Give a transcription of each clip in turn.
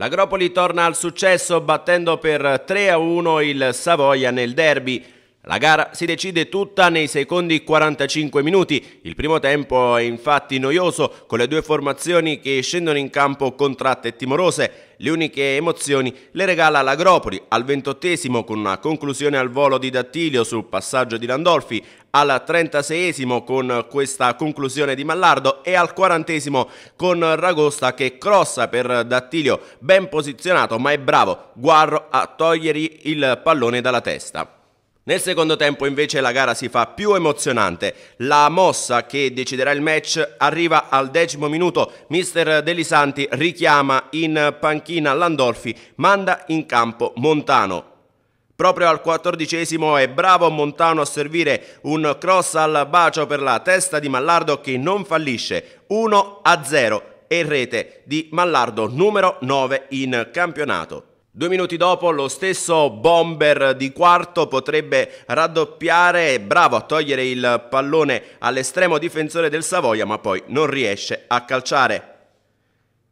L'Agropoli torna al successo battendo per 3-1 il Savoia nel derby. La gara si decide tutta nei secondi 45 minuti. Il primo tempo è infatti noioso, con le due formazioni che scendono in campo contratte e timorose. Le uniche emozioni le regala l'Agropoli al 28° con una conclusione al volo di Dattilio sul passaggio di Landolfi, al 36° con questa conclusione di Mallardo e al 40° con Ragosta che crossa per Dattilio, ben posizionato ma è bravo Guarro a togliergli il pallone dalla testa. Nel secondo tempo invece la gara si fa più emozionante. La mossa che deciderà il match arriva al 10° minuto. Mister De Lisanti richiama in panchina Landolfi, manda in campo Montano. Proprio al 14° è bravo Montano a servire un cross al bacio per la testa di Mallardo che non fallisce. 1-0 e rete di Mallardo, numero 9 in campionato. 2 minuti dopo lo stesso bomber di Quarto potrebbe raddoppiare, bravo a togliere il pallone all'estremo difensore del Savoia, ma poi non riesce a calciare.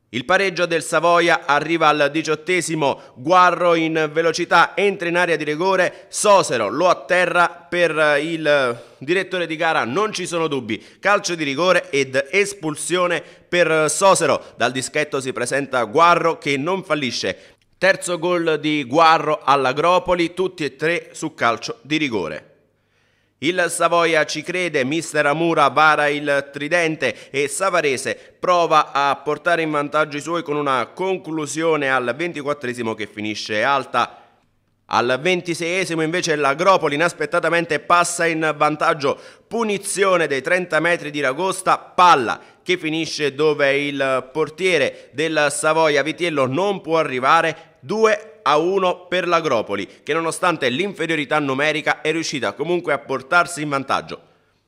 Il pareggio del Savoia arriva al 18°, Guarro in velocità entra in area di rigore, Sosero lo atterra per il direttore di gara, non ci sono dubbi, calcio di rigore ed espulsione per Sosero. Dal dischetto si presenta Guarro che non fallisce. Terzo gol di Guarro all'Agropoli, tutti e tre su calcio di rigore. Il Savoia ci crede, mister Amura vara il tridente e Savarese prova a portare in vantaggio i suoi con una conclusione al 24° che finisce alta. Al 26° invece l'Agropoli inaspettatamente passa in vantaggio, punizione dei 30 metri di Ragosta, palla che finisce dove il portiere del Savoia Vitiello non può arrivare. 2-1 per l'Agropoli che nonostante l'inferiorità numerica è riuscita comunque a portarsi in vantaggio.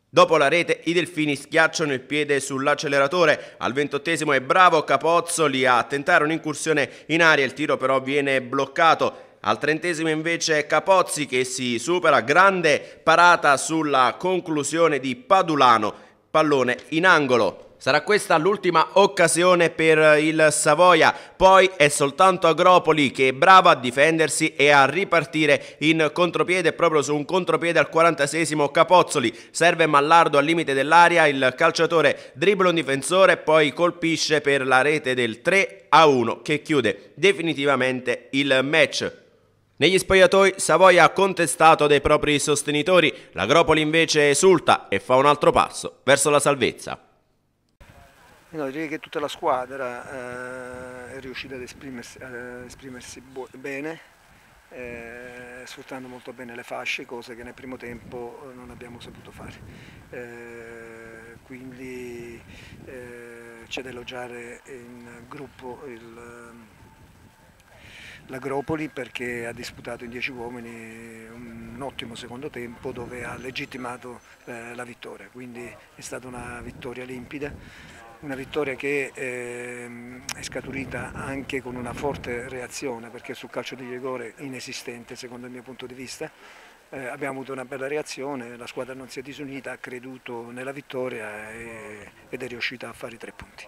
Dopo la rete i delfini schiacciano il piede sull'acceleratore, al 28° è bravo Capozzoli a tentare un'incursione in aria, il tiro però viene bloccato. Al 30° invece Capozzi che si supera, grande parata sulla conclusione di Padulano, pallone in angolo. Sarà questa l'ultima occasione per il Savoia, poi è soltanto Agropoli che è brava a difendersi e a ripartire in contropiede, proprio su un contropiede al 46° Capozzoli, serve Mallardo al limite dell'area, il calciatore dribbla un difensore e poi colpisce per la rete del 3-1 che chiude definitivamente il match. Negli spogliatoi Savoia ha contestato dei propri sostenitori, l'Agropoli invece esulta e fa un altro passo verso la salvezza. No, direi che tutta la squadra è riuscita ad esprimersi bene, sfruttando molto bene le fasce, cosa che nel primo tempo non abbiamo saputo fare. Quindi c'è da elogiare in gruppo l'Agropoli perché ha disputato in 10 uomini un ottimo secondo tempo dove ha legittimato la vittoria, quindi è stata una vittoria limpida. Una vittoria che è scaturita anche con una forte reazione, perché sul calcio di rigore inesistente secondo il mio punto di vista abbiamo avuto una bella reazione, la squadra non si è disunita, ha creduto nella vittoria ed è riuscita a fare i 3 punti.